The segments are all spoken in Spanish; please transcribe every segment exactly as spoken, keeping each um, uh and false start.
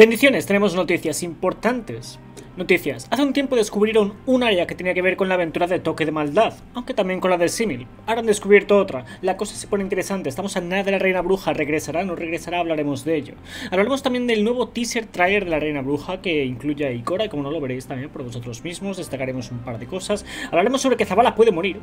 Bendiciones, tenemos noticias importantes. Noticias. Hace un tiempo descubrieron un área que tenía que ver con la aventura de Toque de Maldad, aunque también con la de Simil. Ahora han descubierto otra. La cosa se pone interesante. Estamos a nada de la Reina Bruja. ¿Regresará? ¿No regresará? Hablaremos de ello. Hablaremos también del nuevo teaser trailer de la Reina Bruja, que incluye a Ikora, y como no lo veréis también por vosotros mismos. Destacaremos un par de cosas. Hablaremos sobre que Zavala puede morir,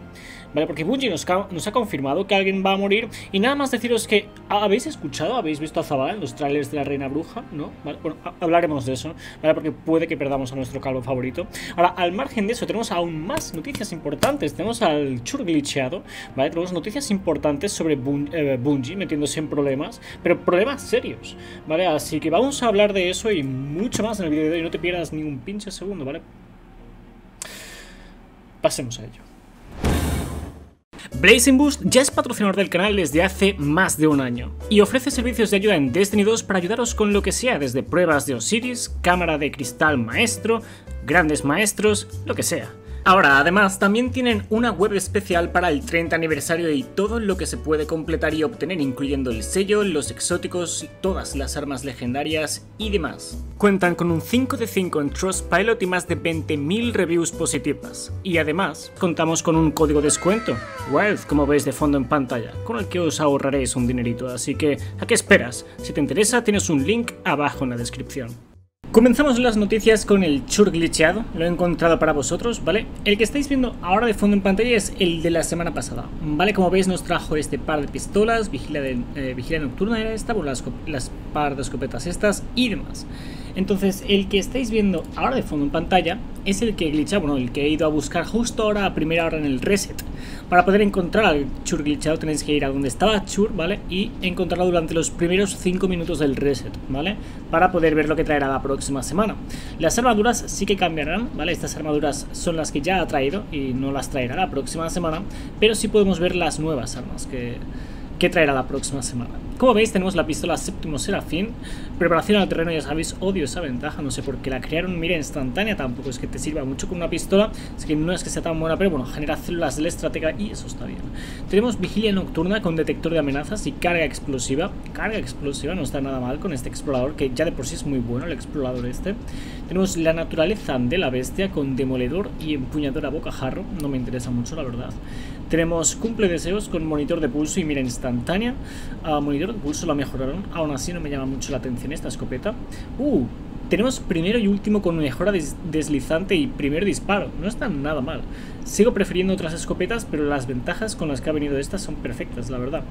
¿vale? Porque Bungie nos, nos ha confirmado que alguien va a morir. Y nada más deciros que... ¿habéis escuchado? ¿Habéis visto a Zavala en los trailers de la Reina Bruja? ¿No? ¿Vale? Bueno, hablaremos de eso, ¿vale? Porque puede que perdamos a nuestro calvo favorito. Ahora, al margen de eso, tenemos aún más noticias importantes. Tenemos al Xûr glitcheado, ¿vale? Tenemos noticias importantes sobre Bun eh, Bungie metiéndose en problemas, pero problemas serios, ¿vale? Así que vamos a hablar de eso y mucho más en el vídeo de hoy. No te pierdas ni un pinche segundo, ¿vale? Pasemos a ello. Blazing Boost ya es patrocinador del canal desde hace más de un año y ofrece servicios de ayuda en Destiny dos para ayudaros con lo que sea, desde pruebas de Osiris, cámara de cristal maestro, grandes maestros, lo que sea. Ahora, además, también tienen una web especial para el treinta aniversario y todo lo que se puede completar y obtener, incluyendo el sello, los exóticos, todas las armas legendarias y demás. Cuentan con un cinco de cinco en Trustpilot y más de veinte mil reviews positivas. Y además, contamos con un código de descuento, Wild, como veis de fondo en pantalla, con el que os ahorraréis un dinerito, así que ¿a qué esperas? Si te interesa, tienes un link abajo en la descripción. Comenzamos las noticias con el Xûr glitcheado, lo he encontrado para vosotros, ¿vale? El que estáis viendo ahora de fondo en pantalla es el de la semana pasada, ¿vale? Como veis nos trajo este par de pistolas, Vigilia, de, eh, Vigilia Nocturna era esta, bueno, las, las par de escopetas estas y demás. Entonces, el que estáis viendo ahora de fondo en pantalla es el que glitcha, bueno, el que he ido a buscar justo ahora a primera hora en el reset. Para poder encontrar al Xûr glitchado tenéis que ir a donde estaba Xûr, ¿vale? Y encontrarlo durante los primeros cinco minutos del reset, ¿vale? Para poder ver lo que traerá la próxima semana. Las armaduras sí que cambiarán, ¿vale? Estas armaduras son las que ya ha traído y no las traerá la próxima semana, pero sí podemos ver las nuevas armas que... ¿Qué traerá la próxima semana? Como veis tenemos la pistola Séptimo Serafín. Preparación al terreno, ya sabéis, odio esa ventaja, no sé por qué la crearon. Mira, instantánea tampoco es que te sirva mucho con una pistola, es que no es que sea tan buena, pero bueno, genera células del estratega y eso está bien. Tenemos Vigilia Nocturna con detector de amenazas y carga explosiva. Carga explosiva no está nada mal con este explorador, que ya de por sí es muy bueno el explorador este. Tenemos la Naturaleza de la Bestia con demoledor y empuñadora bocajarro, no me interesa mucho la verdad. Tenemos Cumple Deseos con monitor de pulso y mira instantánea. Uh, monitor de pulso la mejoraron, aún así no me llama mucho la atención esta escopeta. Uh, tenemos Primero y Último con mejora des deslizante y primer disparo, no está nada mal. Sigo prefiriendo otras escopetas, pero las ventajas con las que ha venido estas son perfectas, la verdad.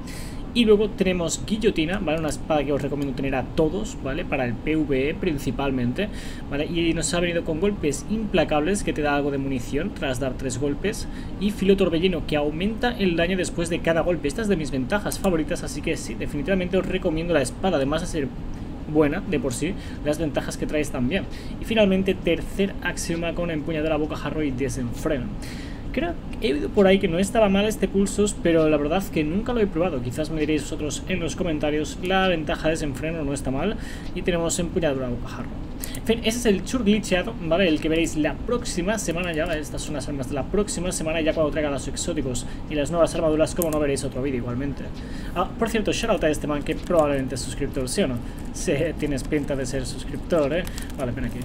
Y luego tenemos Guillotina, ¿vale? Una espada que os recomiendo tener a todos, ¿vale? Para el PvE principalmente, ¿vale? Y nos ha venido con golpes implacables, que te da algo de munición tras dar tres golpes. Y filo torbellino, que aumenta el daño después de cada golpe. Esta es de mis ventajas favoritas, así que sí, definitivamente os recomiendo la espada. Además de ser buena de por sí, las ventajas que traes también. Y finalmente Tercer Axioma con empuñadora, bocajarro y desenfreno. Creo que he oído por ahí que no estaba mal este pulsos, pero la verdad que nunca lo he probado. Quizás me diréis vosotros en los comentarios. La ventaja de desenfreno no está mal. Y tenemos empuñadura bocajarro. En fin, ese es el Xûr glitcheado, ¿vale? El que veréis la próxima semana ya. Estas son las armas de la próxima semana, ya cuando traigan los exóticos y las nuevas armaduras, como no, veréis otro vídeo igualmente. Ah, por cierto, shoutout a este man que probablemente es suscriptor, ¿sí o no? Sí, tienes pinta de ser suscriptor, ¿eh? Vale, ven aquí.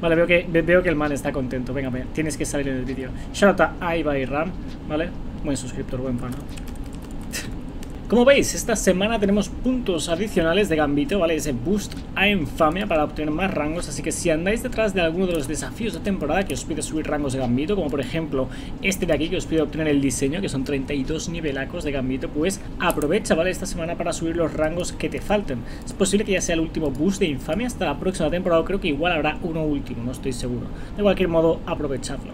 Vale, veo que, veo que el man está contento. Venga, venga, tienes que salir en el vídeo. Shout out a Ibai Ram, ¿vale? Buen suscriptor, buen fan. Como veis, esta semana tenemos puntos adicionales de Gambito, ¿vale? Ese boost a Infamia para obtener más rangos, así que si andáis detrás de alguno de los desafíos de temporada que os pide subir rangos de Gambito, como por ejemplo este de aquí que os pide obtener el diseño, que son treinta y dos nivelacos de Gambito, pues aprovecha, ¿vale? Esta semana para subir los rangos que te falten. Es posible que ya sea el último boost de Infamia hasta la próxima temporada, creo que igual habrá uno último, no estoy seguro. De cualquier modo, aprovechadlo.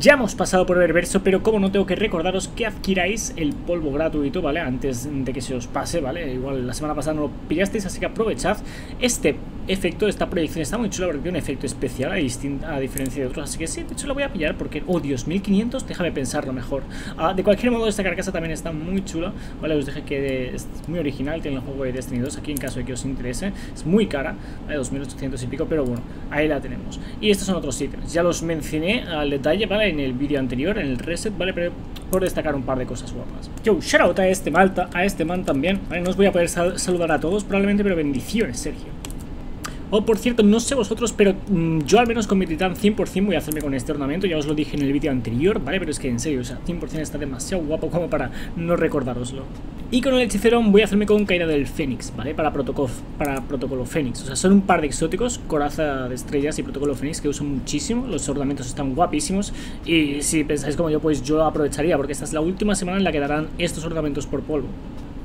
Ya hemos pasado por el verso, pero como no, tengo que recordaros que adquiráis el polvo gratuito, ¿vale? Antes de que se os pase, ¿vale? Igual la semana pasada no lo pillasteis, así que aprovechad este efecto, esta proyección está muy chula porque tiene un efecto especial a, distinta, a diferencia de otros, así que sí, de hecho la voy a pillar porque, oh Dios, mil quinientos, déjame pensarlo mejor. Ah, de cualquier modo, esta carcasa también está muy chula, ¿vale? Os dije que es muy original, tiene el juego de Destiny dos aquí en caso de que os interese, es muy cara, ¿vale? dos mil ochocientos y pico, pero bueno, ahí la tenemos. Y estos son otros ítems, ya los mencioné al detalle, ¿vale? En el vídeo anterior, en el reset, ¿vale? Pero por destacar un par de cosas guapas. Yo, shoutout a este Malta, a este man también, ¿vale? No os voy a poder sal saludar a todos probablemente, pero bendiciones, Sergio. Oh, por cierto, no sé vosotros, pero mmm, yo al menos con mi titán cien por cien voy a hacerme con este ornamento. Ya os lo dije en el vídeo anterior, ¿vale? Pero es que en serio, o sea, cien por cien está demasiado guapo como para no recordároslo. Y con el hechicerón voy a hacerme con Caída del Fénix, ¿vale? Para, para Protocolo Fénix. O sea, son un par de exóticos, Coraza de Estrellas y Protocolo Fénix, que uso muchísimo. Los ornamentos están guapísimos. Y si pensáis como yo, pues yo lo aprovecharía, porque esta es la última semana en la que darán estos ornamentos por polvo.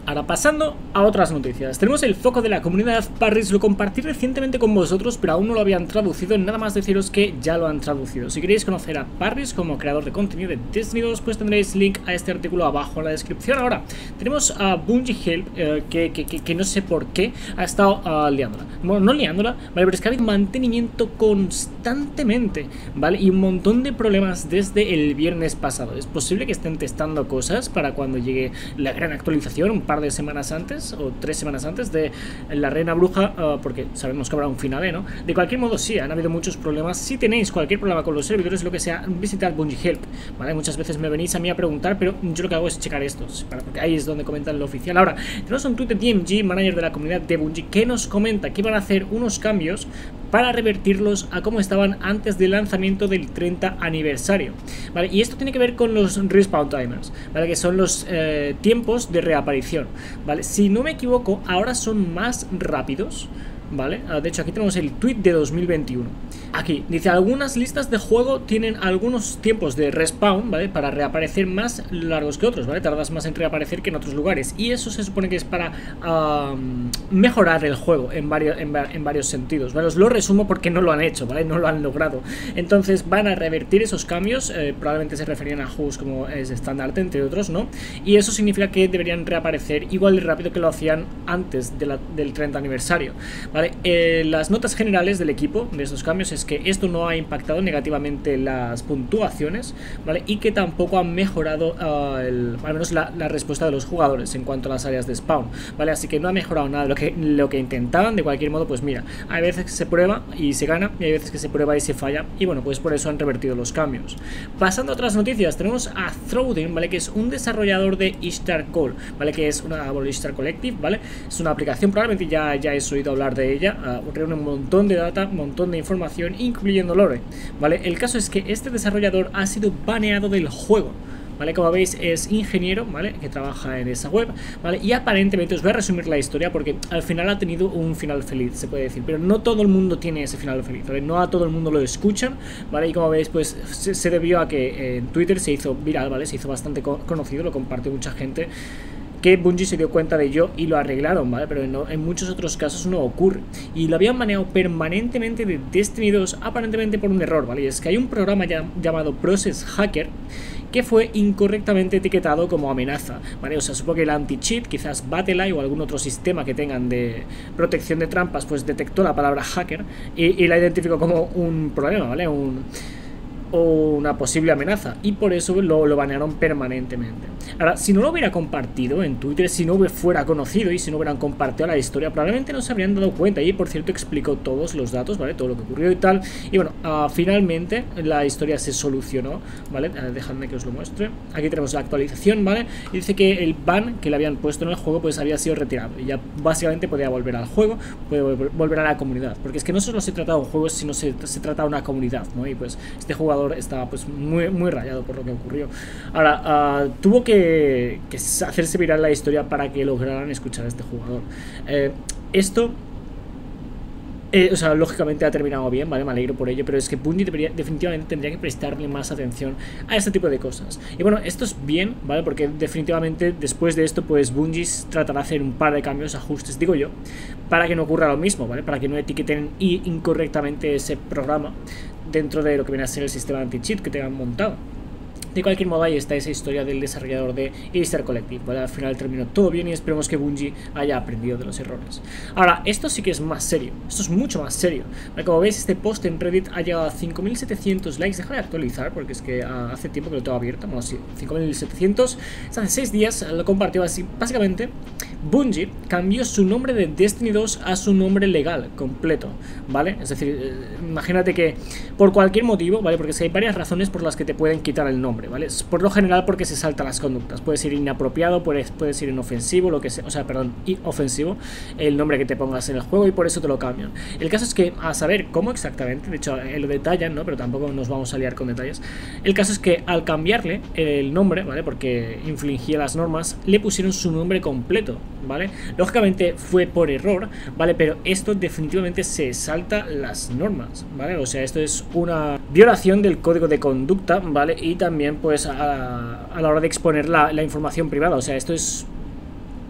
Ahora pasando a otras noticias, tenemos el foco de la comunidad Parris, lo compartí recientemente con vosotros pero aún no lo habían traducido, nada más deciros que ya lo han traducido. Si queréis conocer a Parris como creador de contenido de Destiny dos, pues tendréis link a este artículo abajo en la descripción. Ahora tenemos a Bungie Help, eh, que, que, que, que no sé por qué ha estado uh, liándola, bueno, no liándola, vale, pero es que ha habido mantenimiento constantemente, vale, y un montón de problemas desde el viernes pasado. Es posible que estén testando cosas para cuando llegue la gran actualización, un par de semanas antes o tres semanas antes de la reina bruja, uh, porque sabemos que habrá un final, ¿no? De cualquier modo, sí, han habido muchos problemas. Si tenéis cualquier problema con los servidores, lo que sea, visitad Bungie Help, ¿vale? Muchas veces me venís a mí a preguntar, pero yo lo que hago es checar estos, porque ahí es donde comentan lo oficial. Ahora, tenemos un tuit de D M G, manager de la comunidad de Bungie, que nos comenta que van a hacer unos cambios para revertirlos a como estaban antes del lanzamiento del treinta aniversario, ¿vale? Y esto tiene que ver con los respawn timers, ¿vale? Que son los eh, tiempos de reaparición, ¿vale? Si no me equivoco, ahora son más rápidos, ¿vale? De hecho, aquí tenemos el tweet de dos mil veintiuno. Aquí dice: algunas listas de juego tienen algunos tiempos de respawn, ¿vale? Para reaparecer más largos que otros, ¿vale? Tardas más en reaparecer que en otros lugares. Y eso se supone que es para um, mejorar el juego en varios, en, en varios sentidos, ¿vale? Os lo resumo porque no lo han hecho, ¿vale? No lo han logrado. Entonces van a revertir esos cambios. Eh, probablemente se referían a juegos como Standard, entre otros, ¿no? Y eso significa que deberían reaparecer igual de rápido que lo hacían antes de la, del treinta aniversario, ¿vale? Vale, eh, las notas generales del equipo de estos cambios es que esto no ha impactado negativamente las puntuaciones, ¿vale? Y que tampoco ha mejorado uh, el, al menos la, la respuesta de los jugadores en cuanto a las áreas de spawn, ¿vale? Así que no ha mejorado nada lo que, lo que intentaban. De cualquier modo, pues mira, hay veces que se prueba y se gana, y hay veces que se prueba y se falla, y bueno, pues por eso han revertido los cambios. Pasando a otras noticias, tenemos a Throwding, ¿vale? Que es un desarrollador de Ishtar Call, ¿vale? Que es una, bueno, Ishtar Collective, ¿vale? Es una aplicación, probablemente ya hayáis oído hablar de ella, uh, reúne un montón de data, un montón de información, incluyendo lore, ¿vale? El caso es que este desarrollador ha sido baneado del juego, ¿vale? Como veis, es ingeniero, ¿vale? Que trabaja en esa web, ¿vale? Y aparentemente, os voy a resumir la historia porque al final ha tenido un final feliz, se puede decir, pero no todo el mundo tiene ese final feliz, ¿vale? No a todo el mundo lo escuchan, ¿vale? Y como veis, pues se, se debió a que en eh, Twitter se hizo viral, ¿vale? Se hizo bastante conocido, lo compartió mucha gente, que Bungie se dio cuenta de ello y lo arreglaron, ¿vale? Pero no, en muchos otros casos no ocurre. Y lo habían baneado permanentemente de Destiny dos, aparentemente por un error, ¿vale? Y es que hay un programa ya, llamado Process Hacker, que fue incorrectamente etiquetado como amenaza, ¿vale? O sea, supongo que el anti-cheat, quizás Battle Eye o algún otro sistema que tengan de protección de trampas, pues detectó la palabra hacker y, y la identificó como un problema, ¿vale? Un... o una posible amenaza, y por eso lo, lo banearon permanentemente. Ahora, si no lo hubiera compartido en Twitter, si no fuera conocido y si no hubieran compartido la historia, probablemente no se habrían dado cuenta. Y por cierto, explicó todos los datos, ¿vale? Todo lo que ocurrió y tal. Y bueno, uh, finalmente la historia se solucionó, ¿vale? Uh, dejadme que os lo muestre. Aquí tenemos la actualización, ¿vale? Y dice que el ban que le habían puesto en el juego pues había sido retirado y ya básicamente podía volver al juego, puede volver a la comunidad, porque es que no solo se trata de un juego, sino se, se trata de una comunidad, ¿no? Y pues este jugador estaba pues muy, muy rayado por lo que ocurrió. Ahora, uh, tuvo que, que hacerse viral la historia para que lograran escuchar a este jugador. Eh, esto... Eh, o sea, lógicamente ha terminado bien, ¿vale? Me alegro por ello, pero es que Bungie debería, definitivamente tendría que prestarle más atención a este tipo de cosas. Y bueno, esto es bien, ¿vale? Porque definitivamente después de esto, pues Bungie tratará de hacer un par de cambios, ajustes, digo yo, para que no ocurra lo mismo, ¿vale? Para que no etiqueten incorrectamente ese programa dentro de lo que viene a ser el sistema anti-cheat que tengan montado. De cualquier modo, ahí está esa historia del desarrollador de Ishtar Collective, ¿vale? Al final terminó todo bien y esperemos que Bungie haya aprendido de los errores. Ahora, esto sí que es más serio, esto es mucho más serio, ¿vale? Como veis, este post en Reddit ha llegado a cinco mil setecientos likes. Dejaré actualizar porque es que uh, hace tiempo que lo tengo abierto. Bueno, sí, cinco mil setecientos, hace seis días lo compartió así, básicamente Bungie cambió su nombre de Destiny dos a su nombre legal completo, ¿vale? Es decir, eh, imagínate que por cualquier motivo, ¿vale? Porque si hay varias razones por las que te pueden quitar el nombre, ¿vale? Por lo general porque se saltan las conductas. Puede ser inapropiado, puedes, puede ser inofensivo, lo que sea, o sea, perdón, inofensivo el nombre que te pongas en el juego y por eso te lo cambian. El caso es que, a saber cómo exactamente, de hecho eh, lo detallan, ¿no? Pero tampoco nos vamos a liar con detalles. El caso es que al cambiarle el nombre, ¿vale? Porque infringía las normas, le pusieron su nombre completo, ¿vale? Lógicamente fue por error, ¿vale? Pero esto definitivamente se salta las normas, ¿vale? O sea, esto es una violación del código de conducta, ¿vale? Y también, pues, a, a la hora de exponer la, la información privada, o sea, esto es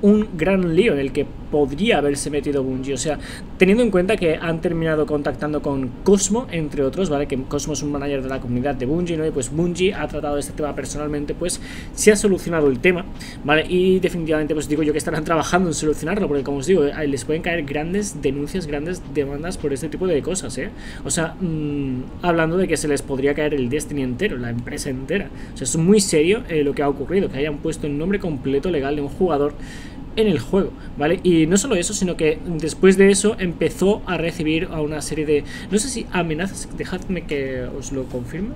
un gran lío en el que podría haberse metido Bungie, o sea, teniendo en cuenta que han terminado contactando con Cosmo, entre otros, ¿vale? Que Cosmo es un manager de la comunidad de Bungie, ¿no? Y pues Bungie ha tratado este tema personalmente, pues se ha solucionado el tema, ¿vale? Y definitivamente, pues digo yo que estarán trabajando en solucionarlo, porque como os digo, les pueden caer grandes denuncias, grandes demandas por este tipo de cosas, ¿eh? O sea, mmm, hablando de que se les podría caer el Destiny entero, la empresa entera. O sea, es muy serio eh, lo que ha ocurrido, que hayan puesto el nombre completo legal de un jugador en el juego, ¿vale? Y no solo eso, sino que después de eso empezó a recibir a una serie de, no sé si amenazas, dejadme que os lo confirme.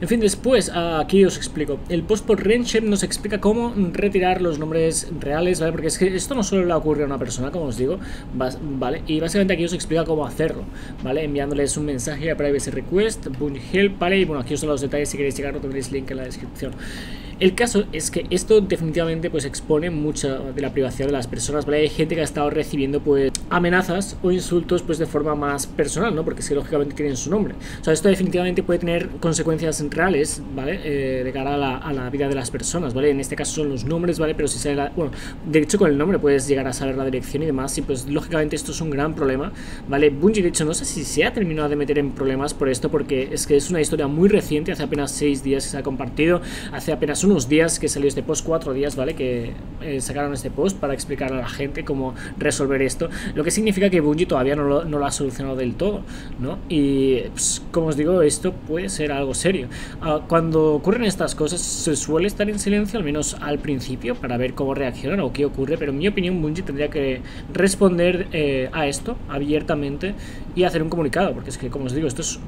En fin, después, aquí os explico. El post por Renshep nos explica cómo retirar los nombres reales, ¿vale? Porque es que esto no solo le ocurre a una persona, como os digo, ¿vale? Y básicamente aquí os explica cómo hacerlo, ¿vale? Enviándoles un mensaje a Privacy Request, Bungie Help, ¿vale? Y bueno, aquí os doy los detalles, si queréis llegarlo tendréis link en la descripción. El caso es que esto definitivamente pues expone mucha de la privacidad de las personas, ¿vale? Hay gente que ha estado recibiendo pues amenazas o insultos pues de forma más personal, ¿no? Porque es que lógicamente tienen su nombre. O sea, esto definitivamente puede tener consecuencias reales, ¿vale? Eh, de cara a la, a la vida de las personas, ¿vale? En este caso son los nombres, ¿vale? Pero si sale la... Bueno, de hecho con el nombre puedes llegar a saber la dirección y demás, y pues lógicamente esto es un gran problema, ¿vale? Bungie, de hecho, no sé si se ha terminado de meter en problemas por esto, porque es que es una historia muy reciente, hace apenas seis días que se ha compartido, hace apenas un unos días que salió este post, cuatro días, ¿vale? Que eh, sacaron este post para explicar a la gente cómo resolver esto, lo que significa que Bungie todavía no lo, no lo ha solucionado del todo, ¿no? Y pues, como os digo, esto puede ser algo serio. Uh, cuando ocurren estas cosas se suele estar en silencio, al menos al principio, para ver cómo reaccionan o qué ocurre, pero en mi opinión Bungie tendría que responder eh, a esto abiertamente y hacer un comunicado, porque es que, como os digo, esto es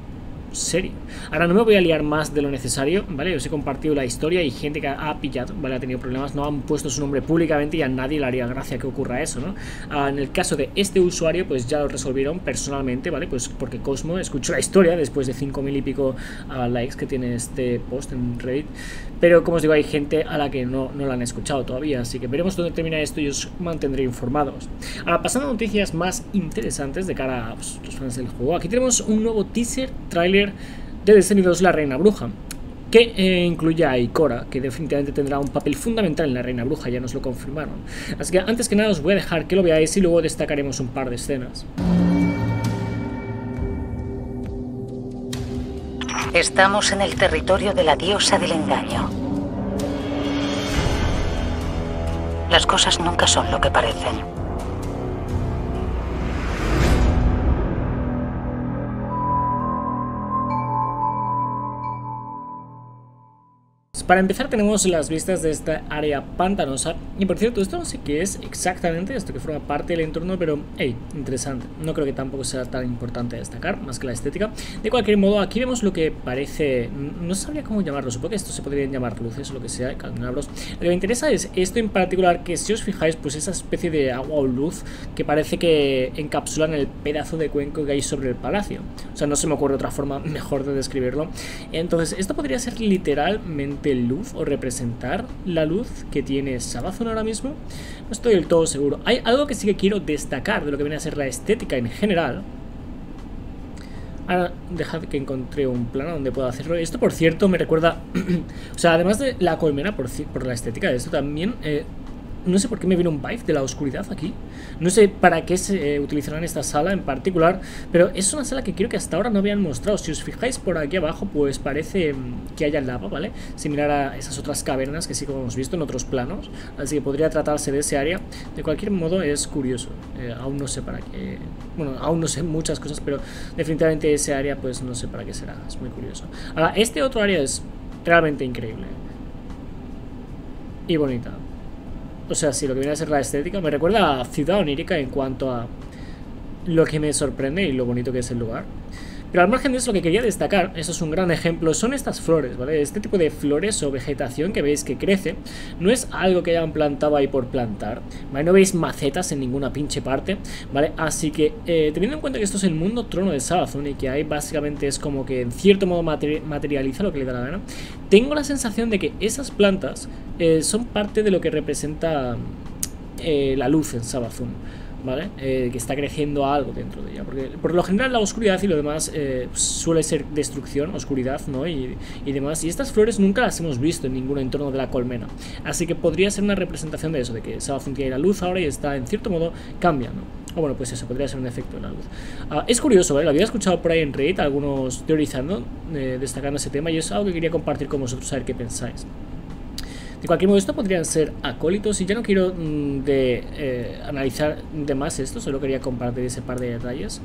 serio. Ahora no me voy a liar más de lo necesario, ¿vale? Os he compartido la historia y gente que ha pillado, ¿vale? Ha tenido problemas, no han puesto su nombre públicamente y a nadie le haría gracia que ocurra eso, ¿no? Ah, en el caso de este usuario, pues ya lo resolvieron personalmente, ¿vale? Pues porque Cosmo escuchó la historia después de cinco mil y pico uh, likes que tiene este post en Reddit. Pero como os digo, hay gente a la que no, no la han escuchado todavía, así que veremos dónde termina esto y os mantendré informados. Ahora, pasando a noticias más interesantes de cara a pues, los fans del juego, aquí tenemos un nuevo teaser trailer de Destiny dos, la Reina Bruja, que eh, incluye a Ikora, que definitivamente tendrá un papel fundamental en la Reina Bruja, ya nos lo confirmaron. Así que antes que nada os voy a dejar que lo veáis y luego destacaremos un par de escenas. Estamos en el territorio de la diosa del engaño. Las cosas nunca son lo que parecen. Para empezar tenemos las vistas de esta área pantanosa. Y por cierto, esto no sé qué es exactamente, esto que forma parte del entorno, pero hey, interesante. No creo que tampoco sea tan importante destacar, más que la estética. De cualquier modo, aquí vemos lo que parece, no sabría cómo llamarlo, supongo que esto se podrían llamar luces o lo que sea, candelabros. Lo que me interesa es esto en particular, que si os fijáis, pues esa especie de agua o luz que parece que encapsulan el pedazo de cuenco que hay sobre el palacio. O sea, no se me ocurre otra forma mejor de describirlo. Entonces, esto podría ser literalmente luz o representar la luz que tiene Savathûn ahora mismo. No estoy del todo seguro. Hay algo que sí que quiero destacar de lo que viene a ser la estética en general. Ahora dejad que encontré un plano donde pueda hacerlo. Esto, por cierto, me recuerda o sea, además de la colmena por, por la estética de esto también, eh, no sé por qué me viene un vibe de la oscuridad aquí. No sé para qué se eh, utilizará en esta sala en particular, pero es una sala que creo que hasta ahora no habían mostrado. Si os fijáis por aquí abajo, pues parece que haya lava, ¿vale? Similar a esas otras cavernas que sí que hemos visto en otros planos. Así que podría tratarse de ese área. De cualquier modo, es curioso. Eh, aún no sé para qué... Bueno, aún no sé muchas cosas, pero definitivamente ese área, pues no sé para qué será. Es muy curioso. Ahora, este otro área es realmente increíble. Y bonita. o sea, sí, lo que viene a ser la estética, me recuerda a Ciudad Onírica en cuanto a lo que me sorprende y lo bonito que es el lugar. Pero al margen de eso, lo que quería destacar, eso es un gran ejemplo, son estas flores, ¿vale? Este tipo de flores o vegetación que veis que crece no es algo que hayan plantado ahí por plantar, ¿vale? No veis macetas en ninguna pinche parte, ¿vale? Así que, eh, teniendo en cuenta que esto es el mundo trono de Savathûn y que ahí básicamente es como que en cierto modo materializa lo que le da la gana, tengo la sensación de que esas plantas eh, son parte de lo que representa eh, la luz en Savathûn, ¿vale? Eh, que está creciendo algo dentro de ella, porque por lo general la oscuridad y lo demás eh, suele ser destrucción, oscuridad, ¿no? Y, y demás, y estas flores nunca las hemos visto en ningún entorno de la colmena, así que podría ser una representación de eso, de que Savathûn tiene la luz ahora y está en cierto modo cambiando, o bueno, pues eso, podría ser un efecto de la luz. Ah, es curioso, ¿vale? Lo había escuchado por ahí en Reddit, algunos teorizando, eh, destacando ese tema, y es algo que quería compartir con vosotros, a ver qué pensáis. De cualquier modo, esto podrían ser acólitos y ya no quiero mm, de, eh, analizar de más esto, solo quería compartir ese par de detalles.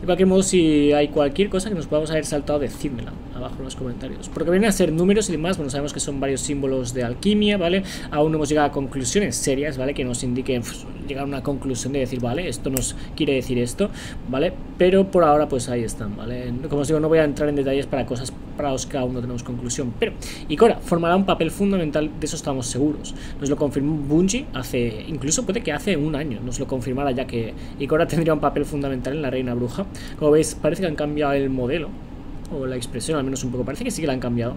De cualquier modo, si hay cualquier cosa que nos podamos haber saltado, decídmela abajo en los comentarios. Porque vienen a ser números y demás, bueno, sabemos que son varios símbolos de alquimia, ¿vale? Aún no hemos llegado a conclusiones serias, ¿vale? Que nos indiquen pues, llegar a una conclusión de decir, vale, esto nos quiere decir esto, ¿vale? Pero por ahora, pues ahí están, ¿vale? Como os digo, no voy a entrar en detalles para cosas para los que aún no tenemos conclusión. Pero Ikora formará un papel fundamental, de eso estamos seguros. Nos lo confirmó Bungie hace, incluso puede que hace un año, nos lo confirmara ya que Ikora tendría un papel fundamental en la Reina Bruja. Como veis, parece que han cambiado el modelo o la expresión, al menos un poco, parece que sí que la han cambiado,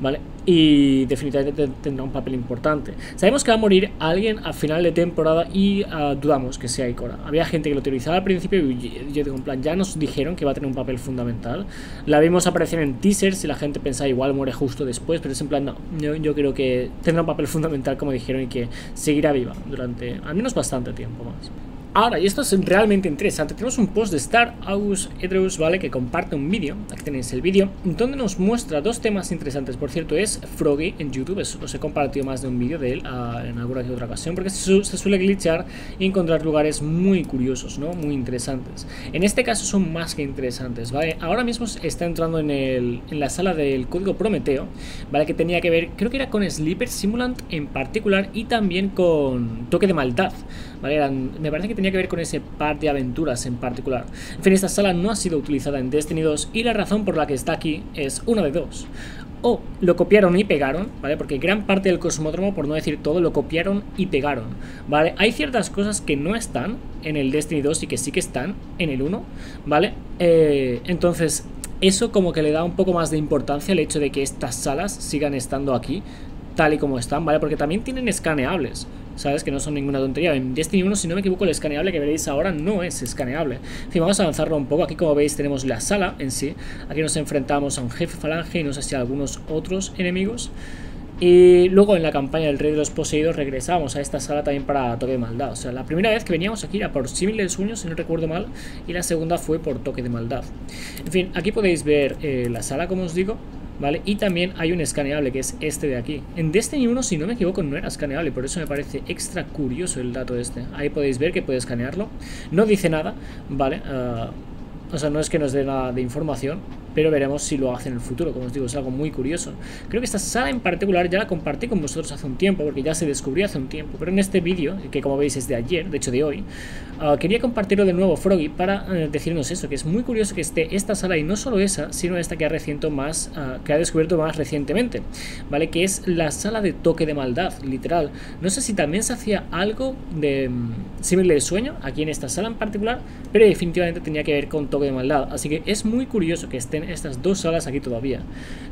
¿vale? Y definitivamente tendrá un papel importante. Sabemos que va a morir alguien a final de temporada y uh, dudamos que sea Ikora. Había gente que lo teorizaba al principio y yo digo, en plan, ya nos dijeron que va a tener un papel fundamental. La vimos aparecer en teasers y la gente pensaba igual muere justo después, pero es en plan, no, yo, yo creo que tendrá un papel fundamental como dijeron y que seguirá viva durante al menos bastante tiempo más. Ahora, y esto es realmente interesante, tenemos un post de Star August Edreus, ¿vale? Que comparte un vídeo, aquí tenéis el vídeo, donde nos muestra dos temas interesantes. Por cierto, es Froggy en YouTube, es, os he compartido más de un vídeo de él uh, en alguna que otra ocasión, porque se, su se suele glitchar y encontrar lugares muy curiosos, ¿no? Muy interesantes. En este caso son más que interesantes, ¿vale? Ahora mismo está entrando en, el, en la sala del código Prometeo, ¿vale? Que tenía que ver, creo que era con Sleeper Simulant en particular y también con Toque de Maldad, ¿vale? Eran, me parece que tenía que ver con ese par de aventuras en particular. En fin, esta sala no ha sido utilizada en Destiny dos y la razón por la que está aquí es una de dos. O lo copiaron y pegaron, ¿vale? Porque gran parte del cosmódromo, por no decir todo, lo copiaron y pegaron, ¿vale? Hay ciertas cosas que no están en el Destiny dos y que sí que están en el uno, ¿vale? Eh, entonces, eso como que le da un poco más de importancia al hecho de que estas salas sigan estando aquí, tal y como están, ¿vale? Porque también tienen escaneables, ¿sabes? Que no son ninguna tontería. En Destiny uno, si no me equivoco, el escaneable que veréis ahora no es escaneable. En fin, vamos a avanzarlo un poco. Aquí, como veis, tenemos la sala en sí. Aquí nos enfrentamos a un jefe falange y no sé si a algunos otros enemigos. Y luego en la campaña del Rey de los Poseídos regresamos a esta sala también para Toque de Maldad. O sea, la primera vez que veníamos aquí era por Simil del Sueño, si no recuerdo mal, y la segunda fue por Toque de Maldad. En fin, aquí podéis ver eh, la sala, como os digo, ¿vale? Y también hay un escaneable que es este de aquí. En Destiny uno, si no me equivoco, no era escaneable, por eso me parece extra curioso el dato este. Ahí podéis ver que puede escanearlo. No dice nada, ¿vale? Uh, o sea, no es que nos dé nada de información, pero veremos si lo hace en el futuro. Como os digo, es algo muy curioso. Creo que esta sala en particular ya la compartí con vosotros hace un tiempo, porque ya se descubrió hace un tiempo. Pero en este vídeo, que como veis es de ayer, de hecho de hoy, uh, quería compartirlo de nuevo Froggy para uh, decirnos eso, que es muy curioso que esté esta sala y no solo esa, sino esta que ha, reciento más, uh, que ha descubierto más recientemente, ¿vale? Que es la sala de Toque de Maldad, literal. No sé si también se hacía algo de um, Simil del Sueño aquí en esta sala en particular, pero definitivamente tenía que ver con Toque de Maldad. Así que es muy curioso que estén estas dos salas aquí todavía.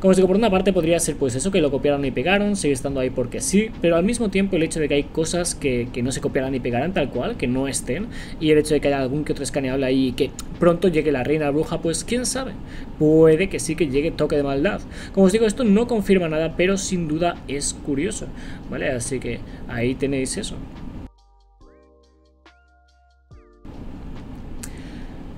Como os digo, por una parte podría ser pues eso, que lo copiaron y pegaron, sigue estando ahí porque sí, pero al mismo tiempo el hecho de que hay cosas que, que no se copiarán y pegarán tal cual, que no estén, y el hecho de que haya algún que otro escaneable ahí y que pronto llegue la Reina Bruja, pues quién sabe, puede que sí que llegue Toque de Maldad. Como os digo, esto no confirma nada, pero sin duda es curioso, ¿vale? Así que ahí tenéis eso.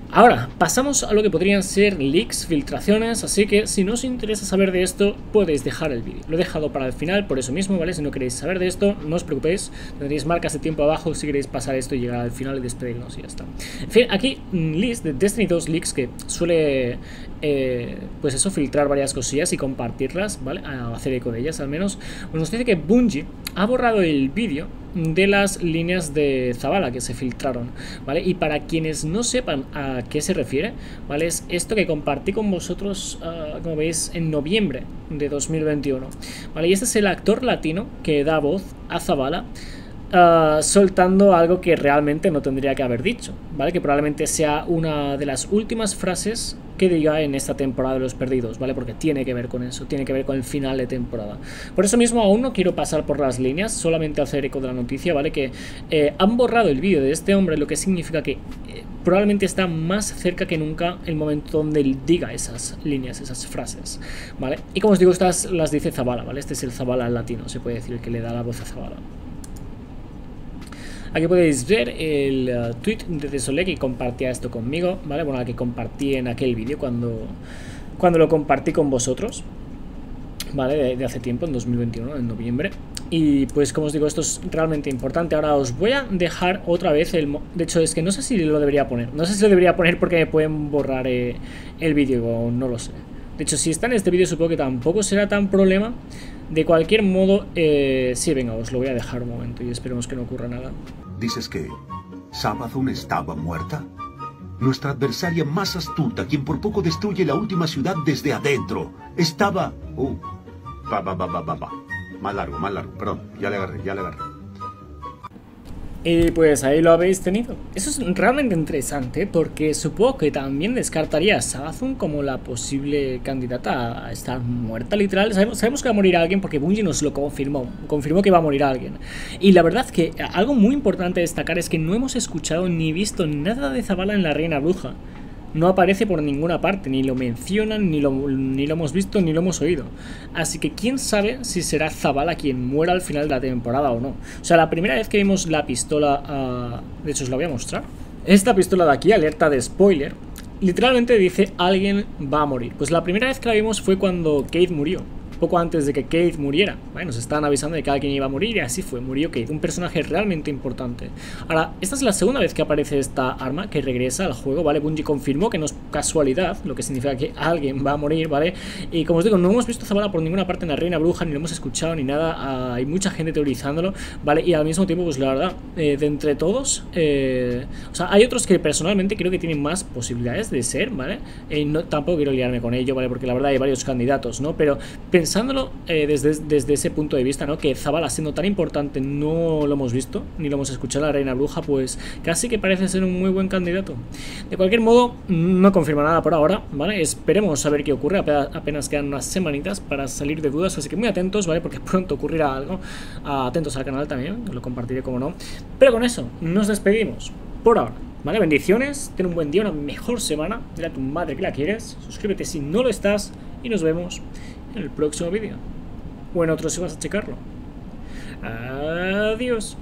Ahora, pasamos a lo que podrían ser leaks, filtraciones, así que si no os interesa saber de esto, podéis dejar el vídeo. Lo he dejado para el final, por eso mismo, ¿vale? Si no queréis saber de esto, no os preocupéis, tendréis marcas de tiempo abajo si queréis pasar esto y llegar al final y despedirnos y ya está. En fin, aquí, list de Destiny dos leaks que suele eh, pues eso, filtrar varias cosillas y compartirlas, ¿vale? A hacer eco de ellas al menos. Pues nos dice que Bungie ha borrado el vídeo de las líneas de Zavala que se filtraron, ¿vale? Y para quienes no sepan a qué se refiere, ¿vale? Es esto que compartí con vosotros, uh, como veis, en noviembre de dos mil veintiuno, ¿vale? Y este es el actor latino que da voz a Zavala, Uh, soltando algo que realmente no tendría que haber dicho, ¿vale? Que probablemente sea una de las últimas frases que diga en esta temporada de los perdidos, ¿vale? Porque tiene que ver con eso, tiene que ver con el final de temporada. Por eso mismo aún no quiero pasar por las líneas, solamente hacer eco de la noticia, ¿vale? Que eh, han borrado el vídeo de este hombre, lo que significa que eh, probablemente está más cerca que nunca el momento donde él diga esas líneas, esas frases, ¿vale? Y como os digo, estas las dice Zavala, ¿vale? Este es el Zavala latino, se puede decir, el que le da la voz a Zavala. Aquí podéis ver el uh, tweet de Desolé que compartía esto conmigo, ¿vale? Bueno, la que compartí en aquel vídeo cuando, cuando lo compartí con vosotros, ¿vale? De, de hace tiempo, en dos mil veintiuno, en noviembre. Y pues como os digo, esto es realmente importante. Ahora os voy a dejar otra vez el... Mo de hecho, es que no sé si lo debería poner. No sé si lo debería poner porque me pueden borrar eh, el vídeo, o no lo sé. De hecho, si está en este vídeo, supongo que tampoco será tan problema. De cualquier modo, eh, sí, venga, os lo voy a dejar un momento y esperemos que no ocurra nada. ¿Dices que Savathûn estaba muerta? Nuestra adversaria más astuta, quien por poco destruye la última ciudad desde adentro, estaba... Uh, va, va, va, va, va, va. Más largo, más largo, perdón, ya le agarré, ya le agarré. Y pues ahí lo habéis tenido. Eso es realmente interesante porque supongo que también descartaría a Savathûn como la posible candidata a estar muerta, literal. Sabemos, sabemos que va a morir alguien porque Bungie nos lo confirmó. Confirmó que va a morir alguien. Y la verdad que algo muy importante destacar es que no hemos escuchado ni visto nada de Zavala en la Reina Bruja. No aparece por ninguna parte, ni lo mencionan, ni lo, ni lo hemos visto, ni lo hemos oído. Así que quién sabe si será Zavala quien muera al final de la temporada o no. O sea, la primera vez que vimos la pistola, uh, de hecho os la voy a mostrar. Esta pistola de aquí, alerta de spoiler, literalmente dice alguien va a morir. Pues la primera vez que la vimos fue cuando Cade murió. Poco antes de que Cade muriera, ¿vale? Nos estaban avisando de que alguien iba a morir y así fue, murió Cade, un personaje realmente importante. Ahora, esta es la segunda vez que aparece esta arma que regresa al juego, ¿vale? Bungie confirmó que no es casualidad, lo que significa que alguien va a morir, ¿vale? Y como os digo, no hemos visto a Zavala por ninguna parte en la Reina Bruja, ni lo hemos escuchado ni nada, hay mucha gente teorizándolo, ¿vale? Y al mismo tiempo, pues la verdad, eh, de entre todos, eh, o sea, hay otros que personalmente creo que tienen más posibilidades de ser, ¿vale? Eh, no, tampoco quiero liarme con ello, ¿vale? Porque la verdad hay varios candidatos, ¿no? Pero pensándolo eh, desde, desde ese punto de vista, ¿no? Que Zavala siendo tan importante no lo hemos visto, ni lo hemos escuchado a la Reina Bruja, pues casi que parece ser un muy buen candidato. De cualquier modo, no confirma nada por ahora, ¿vale? Esperemos a ver qué ocurre, apenas quedan unas semanitas para salir de dudas, así que muy atentos, ¿vale? Porque pronto ocurrirá algo, atentos al canal también, lo compartiré como no. Pero con eso, nos despedimos por ahora, ¿vale? Bendiciones, ten un buen día, una mejor semana, dile a tu madre que la quieres, suscríbete si no lo estás y nos vemos en el próximo vídeo, o en otro si vas a checarlo. Adiós.